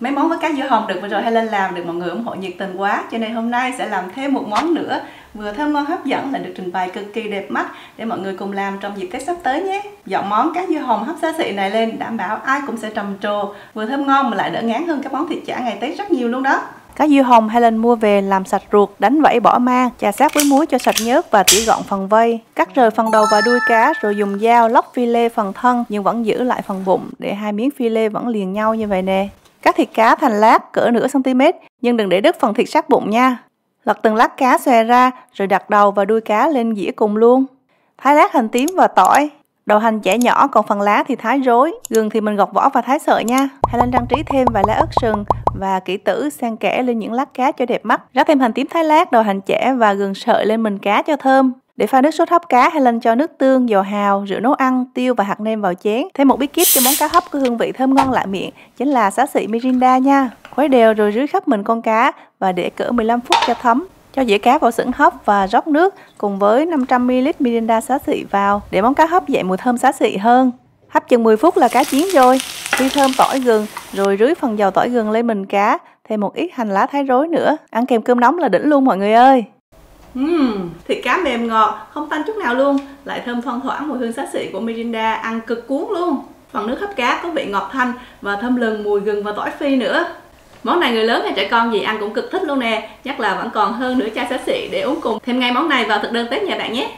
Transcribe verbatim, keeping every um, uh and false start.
Mấy món với cá dưa hồng được vừa rồi Helen làm được mọi người ủng hộ nhiệt tình quá, cho nên hôm nay sẽ làm thêm một món nữa vừa thơm ngon hấp dẫn lại được trình bày cực kỳ đẹp mắt để mọi người cùng làm trong dịp Tết sắp tới nhé. Dọn món cá dưa hồng hấp xa xị này lên đảm bảo ai cũng sẽ trầm trồ, vừa thơm ngon mà lại đỡ ngán hơn các món thịt chả ngày Tết rất nhiều luôn đó. Cá dưa hồng Helen mua về làm sạch ruột, đánh vảy bỏ mang, chà sát với muối cho sạch nhớt và tỉa gọn phần vây. Cắt rời phần đầu và đuôi cá rồi dùng dao lóc phi lê phần thân nhưng vẫn giữ lại phần bụng để hai miếng phi lê vẫn liền nhau như vậy nè. Cắt thịt cá thành lát cỡ nửa cm nhưng đừng để đứt phần thịt sát bụng nha. Lật từng lát cá xòe ra rồi đặt đầu và đuôi cá lên dĩa cùng luôn. Thái lát hành tím và tỏi. Đầu hành chẻ nhỏ còn phần lá thì thái rối, gừng thì mình gọt vỏ và thái sợi nha. Helen trang trí thêm vài lá ớt sừng và kỷ tử xen kẽ lên những lát cá cho đẹp mắt. Rắc thêm hành tím thái lát, đầu hành chẻ và gừng sợi lên mình cá cho thơm. Để pha nước sốt hấp cá, Helen cho nước tương, dầu hào, rượu nấu ăn, tiêu và hạt nêm vào chén. Thêm một bí kíp cho món cá hấp có hương vị thơm ngon lạ miệng, chính là xá xị Mirinda nha. Khuấy đều rồi rưới khắp mình con cá và để cỡ mười lăm phút cho thấm. Cho dĩa cá vào xửng hấp và rót nước cùng với năm trăm mi li lít Mirinda xá xị vào để món cá hấp dậy mùi thơm xá xị hơn. Hấp chừng mười phút là cá chín rồi. Phi thơm tỏi gừng rồi rưới phần dầu tỏi gừng lên mình cá, thêm một ít hành lá thái rối nữa. Ăn kèm cơm nóng là đỉnh luôn mọi người ơi. Uhm, thịt cá mềm ngọt, không tanh chút nào luôn, lại thơm thoang thoảng mùi hương xá xị của Mirinda, ăn cực cuốn luôn. Phần nước hấp cá có vị ngọt thanh và thơm lừng mùi gừng và tỏi phi nữa. Món này người lớn hay trẻ con gì ăn cũng cực thích luôn nè, nhất là vẫn còn hơn nửa chai xá xị để uống cùng. Thêm ngay món này vào thực đơn Tết nhà bạn nhé.